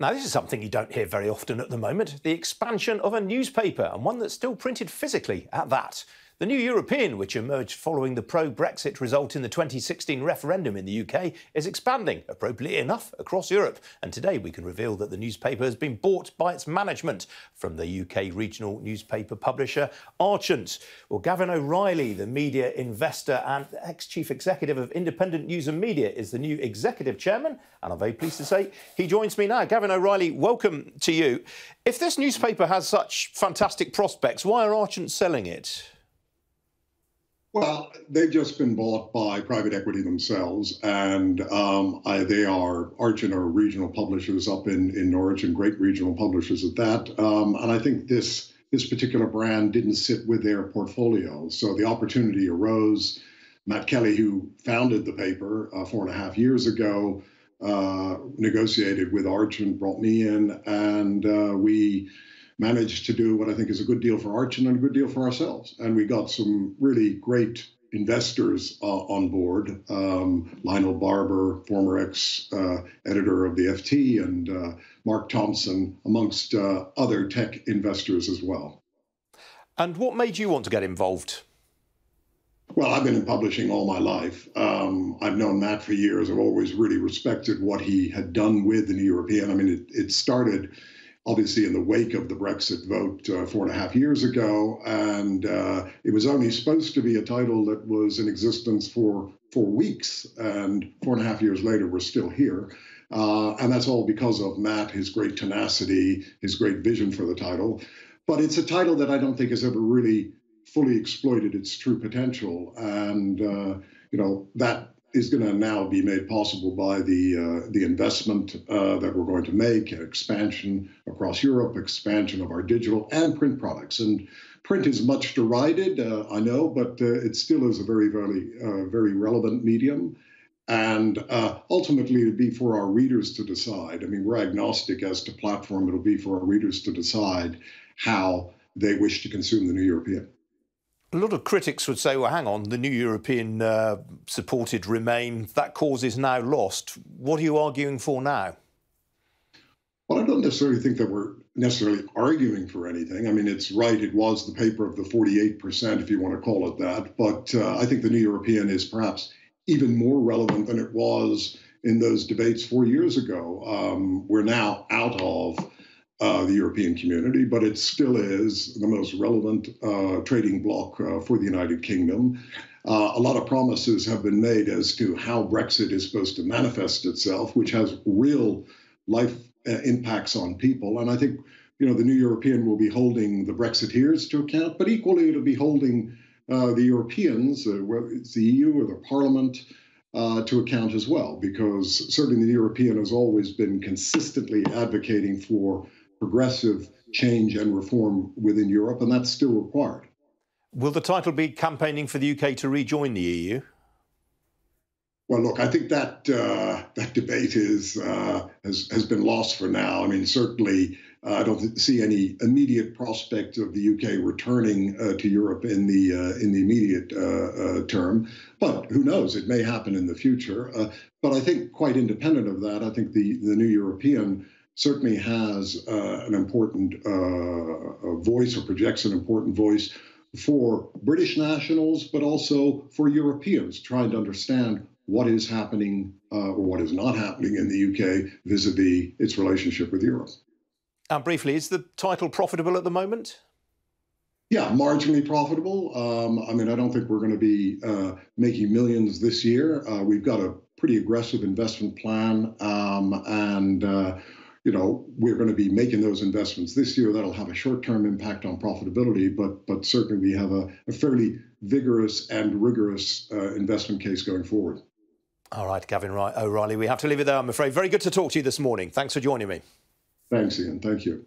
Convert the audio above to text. Now, this is something you don't hear very often at the moment, the expansion of a newspaper, and one that's still printed physically at that. The New European, which emerged following the pro-Brexit result in the 2016 referendum in the UK, is expanding, appropriately enough, across Europe. And today we can reveal that the newspaper has been bought by its management from the UK regional newspaper publisher Archant. Well, Gavin O'Reilly, the media investor and ex-chief executive of Independent News and Media, is the new executive chairman. And I'm very pleased to say he joins me now. Gavin O'Reilly, welcome to you. If this newspaper has such fantastic prospects, why are Archant selling it? Well, they've just been bought by private equity themselves, and they are Archant are regional publishers up in Norwich, and great regional publishers at that. And I think this particular brand didn't sit with their portfolio, so the opportunity arose. Matt Kelly, who founded the paper 4.5 years ago, negotiated with Archant, brought me in, and we managed to do what I think is a good deal for Archant and a good deal for ourselves. And we got some really great investors on board. Lionel Barber, former ex-editor of the FT, and Mark Thompson, amongst other tech investors as well. And what made you want to get involved? Well, I've been in publishing all my life. I've known Matt for years. I've always really respected what he had done with The New European. I mean, it started obviously in the wake of the Brexit vote 4.5 years ago, and it was only supposed to be a title that was in existence for 4 weeks, and 4.5 years later we're still here, and that's all because of Matt, his great tenacity, his great vision for the title. But it's a title that I don't think has ever really fully exploited its true potential, and you know, that is going to now be made possible by the investment that we're going to make, expansion across Europe, expansion of our digital and print products. And print is much derided, I know, but it still is a very, very relevant medium. And ultimately, it'll be for our readers to decide. I mean, we're agnostic as to platform. It'll be for our readers to decide how they wish to consume The New European. A lot of critics would say, well, hang on, the New European supported Remain. That cause is now lost. What are you arguing for now? Well, I don't necessarily think that we're necessarily arguing for anything. I mean, it's right, it was the paper of the 48%, if you want to call it that. But I think the New European is perhaps even more relevant than it was in those debates 4 years ago. We're now out of the European community, but it still is the most relevant trading bloc for the United Kingdom. A lot of promises have been made as to how Brexit is supposed to manifest itself, which has real life impacts on people. And I think, you know, the New European will be holding the Brexiteers to account, but equally it'll be holding the Europeans, whether it's the EU or the Parliament, to account as well, because certainly the New European has always been consistently advocating for progressive change and reform within Europe, and that's still required. Will the title be campaigning for the UK to rejoin the EU? Well, look, I think that that debate is has been lost for now. I mean, certainly I don't see any immediate prospect of the UK returning to Europe in the immediate term. But who knows? It may happen in the future. But I think, quite independent of that, I think the New European certainly has an important voice, or projects an important voice, for British nationals, but also for Europeans trying to understand what is happening or what is not happening in the UK vis-a-vis its relationship with Europe. And briefly, is the title profitable at the moment? Yeah, marginally profitable. I mean, I don't think we're going to be making millions this year. We've got a pretty aggressive investment plan, and you know, we're going to be making those investments this year. That'll have a short-term impact on profitability, but certainly we have a fairly vigorous and rigorous investment case going forward. All right, Gavin O'Reilly, we have to leave it there, I'm afraid. Very good to talk to you this morning. Thanks for joining me. Thanks, Ian. Thank you.